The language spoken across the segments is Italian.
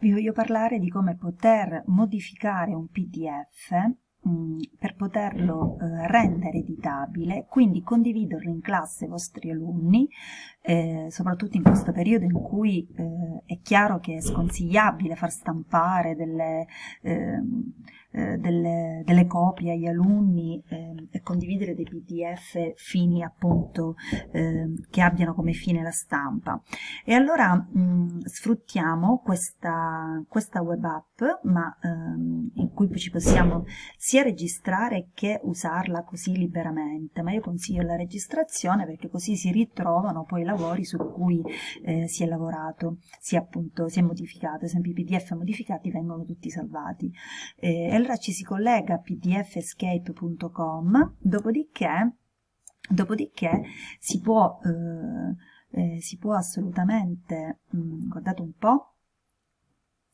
Vi voglio parlare di come poter modificare un PDF per poterlo rendere editabile, quindi condividerlo in classe ai vostri alunni, soprattutto in questo periodo in cui è chiaro che è sconsigliabile far stampare delle copie agli alunni e condividere dei PDF fini appunto che abbiano come fine la stampa. E allora sfruttiamo questa web app, ma in cui ci possiamo sia registrare che usarla così liberamente, ma io consiglio la registrazione perché così si ritrovano poi i lavori su cui si è lavorato, si è modificato. Ad esempio i PDF modificati vengono tutti salvati. Allora ci si collega a pdfescape.com, dopodiché si può assolutamente, guardate un po',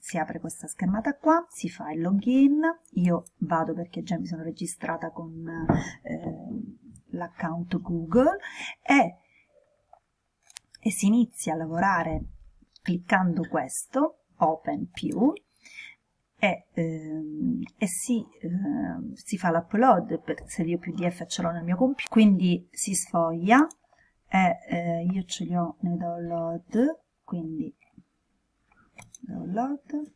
si apre questa schermata qua, si fa il login, io vado perché già mi sono registrata con l'account Google e si inizia a lavorare cliccando questo, Open più, si fa l'upload, se io PDF ce l'ho nel mio computer, quindi si sfoglia e io ce li ho nei download, quindi download,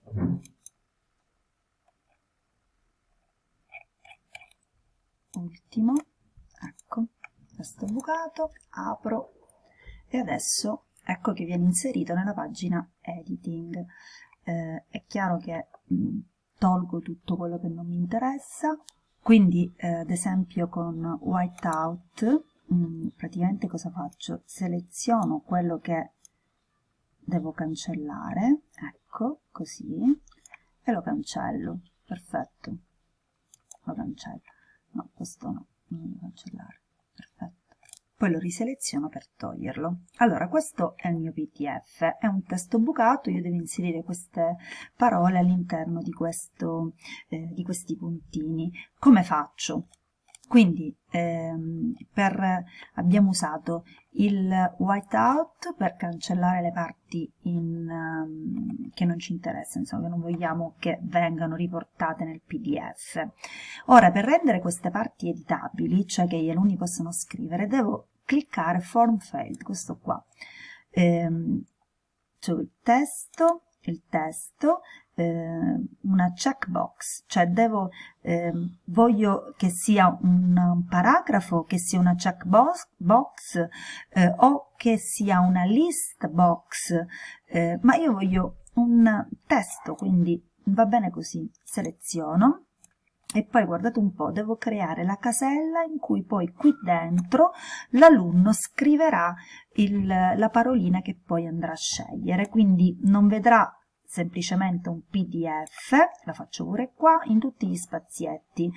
ultimo, ecco, questo bucato, apro e adesso ecco che viene inserito nella pagina editing. È chiaro che tolgo tutto quello che non mi interessa, quindi ad esempio con whiteout praticamente cosa faccio? Seleziono quello che devo cancellare, ecco, così, e lo cancello, perfetto, lo cancello, no, questo no, non devo cancellare, perfetto. Poi lo riseleziono per toglierlo. Allora, questo è il mio PDF, è un testo bucato, io devo inserire queste parole all'interno di questi puntini. Come faccio? Quindi abbiamo usato il whiteout per cancellare le parti che non ci interessano, insomma che non vogliamo che vengano riportate nel PDF. Ora, per rendere queste parti editabili, cioè che gli alunni possano scrivere, devo cliccare Form Field, questo qua. Cioè il testo, una checkbox, cioè voglio che sia un paragrafo, che sia una checkbox box, o che sia una list box, ma io voglio un testo, quindi va bene così, seleziono e poi guardate un po', devo creare la casella in cui poi qui dentro l'alunno scriverà la parolina che poi andrà a scegliere, quindi non vedrà semplicemente un PDF, la faccio pure qua, in tutti gli spazietti,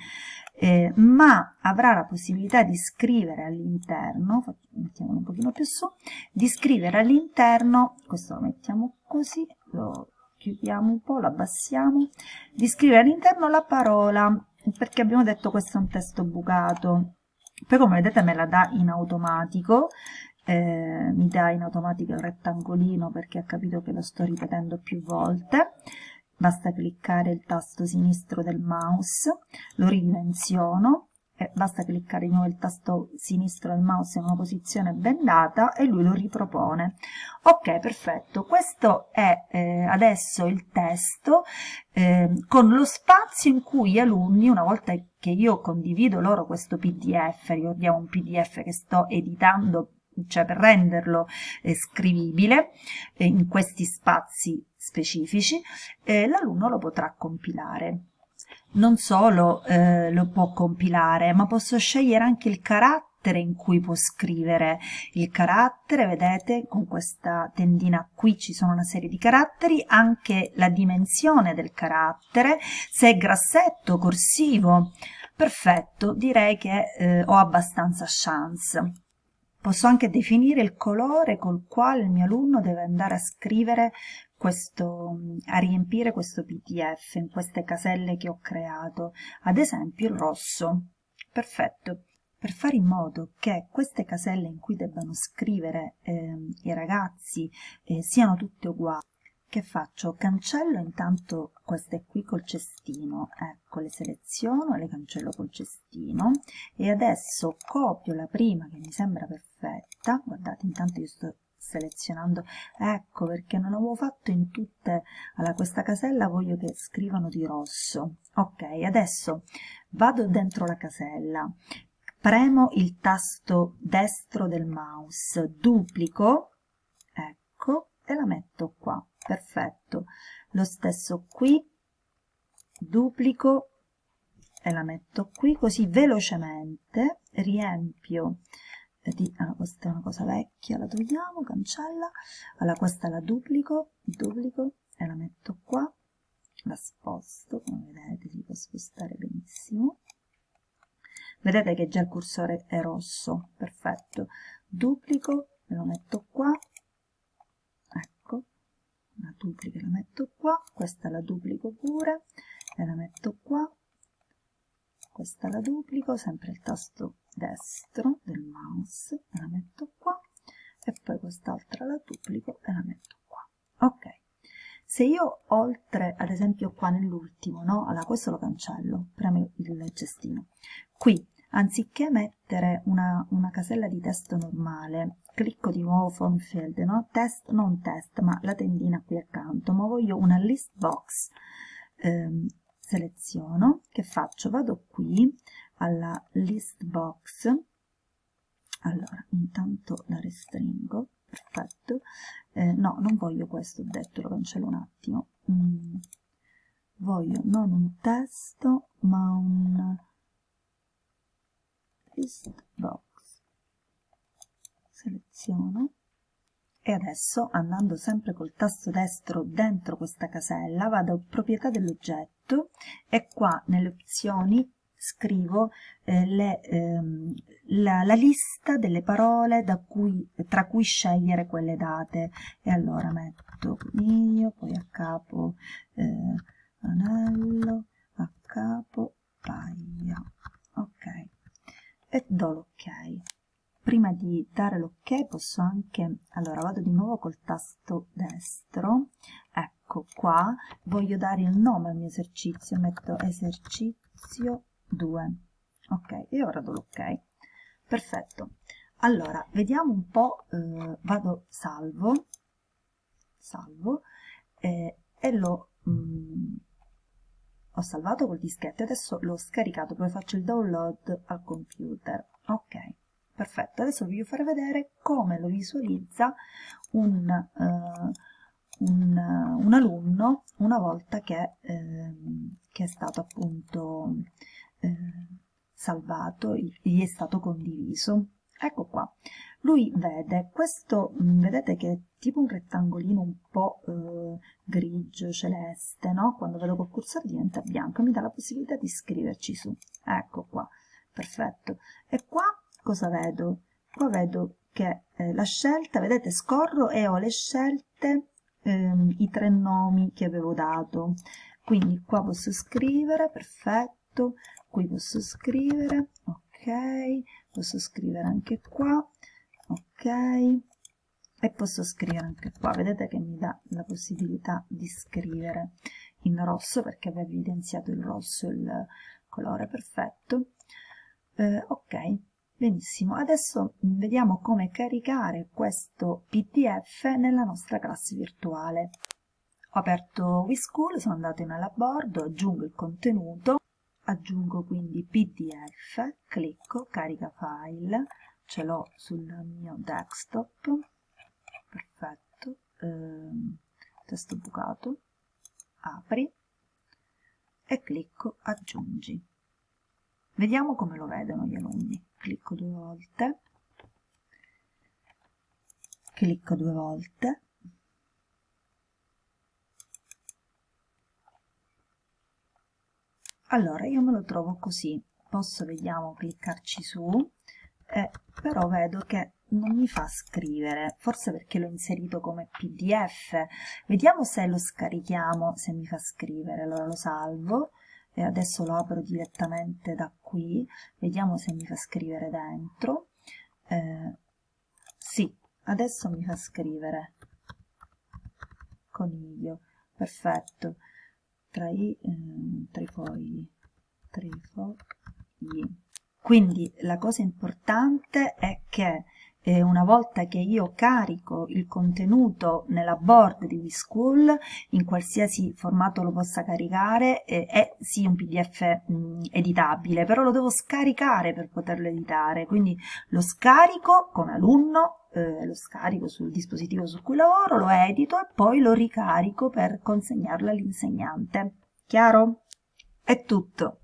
ma avrà la possibilità di scrivere all'interno, mettiamolo un pochino più su, di scrivere all'interno, questo lo mettiamo così, lo chiudiamo un po', lo abbassiamo, di scrivere all'interno la parola, perché abbiamo detto questo è un testo bucato, poi come vedete me la dà in automatico, mi dà in automatico il rettangolino perché ha capito che lo sto ripetendo più volte, basta cliccare il tasto sinistro del mouse, lo ridimensiono, basta cliccare di nuovo il tasto sinistro del mouse in una posizione ben data e lui lo ripropone. Ok, perfetto, questo è adesso il testo con lo spazio in cui gli alunni, una volta che io condivido loro questo PDF, ricordiamo un PDF che sto editando, cioè per renderlo scrivibile in questi spazi specifici, l'alunno lo potrà compilare. Non solo lo può compilare, ma posso scegliere anche il carattere in cui può scrivere. Il carattere, vedete, con questa tendina qui ci sono una serie di caratteri, anche la dimensione del carattere, se è grassetto, corsivo. Perfetto, direi che ho abbastanza chance. Posso anche definire il colore col quale il mio alunno deve andare a scrivere a riempire questo PDF in queste caselle che ho creato, ad esempio il rosso. Perfetto. Per fare in modo che queste caselle in cui debbano scrivere i ragazzi siano tutte uguali, Che faccio? Cancello intanto queste qui col cestino, ecco, le seleziono, le cancello col cestino e adesso copio la prima che mi sembra perfetta. Guardate, intanto io sto selezionando, ecco perché non avevo fatto in tutte, allora questa casella voglio che scrivano di rosso. Ok, adesso vado dentro la casella, premo il tasto destro del mouse, duplico, ecco, e la metto qua, perfetto. Lo stesso qui, duplico e la metto qui, così velocemente riempio di, allora, questa è una cosa vecchia, la togliamo, cancella, allora questa la duplico, duplico e la metto qua, la sposto, come vedete si può spostare benissimo, vedete che già il cursore è rosso, perfetto, duplico e lo metto qua, ecco, la duplico e la metto qua, questa la duplico pure e la metto qua, questa la duplico, sempre il tasto destro del mouse, la metto qua e poi quest'altra la duplico e la metto qua. Ok, se io oltre, ad esempio qua nell'ultimo, no, allora questo lo cancello, premo il cestino, qui anziché mettere una casella di testo normale clicco di nuovo form field, no, test, non test, ma la tendina qui accanto, ma voglio una list box, seleziono, che faccio? Vado qui alla list box, allora intanto la restringo, perfetto, no, non voglio questo, ho detto, lo cancello un attimo, voglio non un testo ma un list box, seleziono e adesso andando sempre col tasto destro dentro questa casella vado a proprietà dell'oggetto e qua nelle opzioni scrivo la lista delle parole tra cui scegliere quelle date e allora metto miglio, poi a capo anello, a capo paglia, ok, e do l'ok. Prima di dare l'ok posso anche, allora vado di nuovo col tasto destro, ecco qua voglio dare il nome al mio esercizio, metto esercizio 2, ok, e ora do l'ok, perfetto. Allora vediamo un po', vado salvo e ho salvato col dischetto, adesso l'ho scaricato, poi faccio il download al computer. Ok, perfetto, adesso vi voglio far vedere come lo visualizza un alunno una volta che è stato appunto salvato, gli è stato condiviso. Ecco qua, lui vede questo, vedete che è tipo un rettangolino un po' grigio, celeste, no? Quando vedo col cursore diventa bianco, mi dà la possibilità di scriverci su, ecco qua, perfetto. E qua cosa vedo? Qua vedo che la scelta, vedete, scorro e ho le scelte, i tre nomi che avevo dato, quindi qua posso scrivere, perfetto, qui posso scrivere, ok, posso scrivere anche qua, ok, e posso scrivere anche qua, vedete che mi dà la possibilità di scrivere in rosso perché aveva evidenziato il rosso, il colore, perfetto, ok, benissimo. Adesso vediamo come caricare questo PDF nella nostra classe virtuale. Ho aperto WeSchool, sono andata nella board, aggiungo il contenuto, aggiungo quindi PDF, clicco, carica file, ce l'ho sul mio desktop, perfetto, testo bucato, apri e clicco aggiungi. Vediamo come lo vedono gli alunni, clicco due volte, allora io me lo trovo così, posso, vediamo, cliccarci su, però vedo che non mi fa scrivere, forse perché l'ho inserito come PDF, vediamo se lo scarichiamo, se mi fa scrivere, allora lo salvo, e adesso lo apro direttamente da qui, vediamo se mi fa scrivere dentro, sì, adesso mi fa scrivere, coniglio, perfetto, tra i fogli. Quindi la cosa importante è che una volta che io carico il contenuto nella board di WeSchool, in qualsiasi formato lo possa caricare, è sì un PDF editabile, però lo devo scaricare per poterlo editare, quindi lo scarico come alunno, lo scarico sul dispositivo su cui lavoro, lo edito e poi lo ricarico per consegnarlo all'insegnante. Chiaro? È tutto.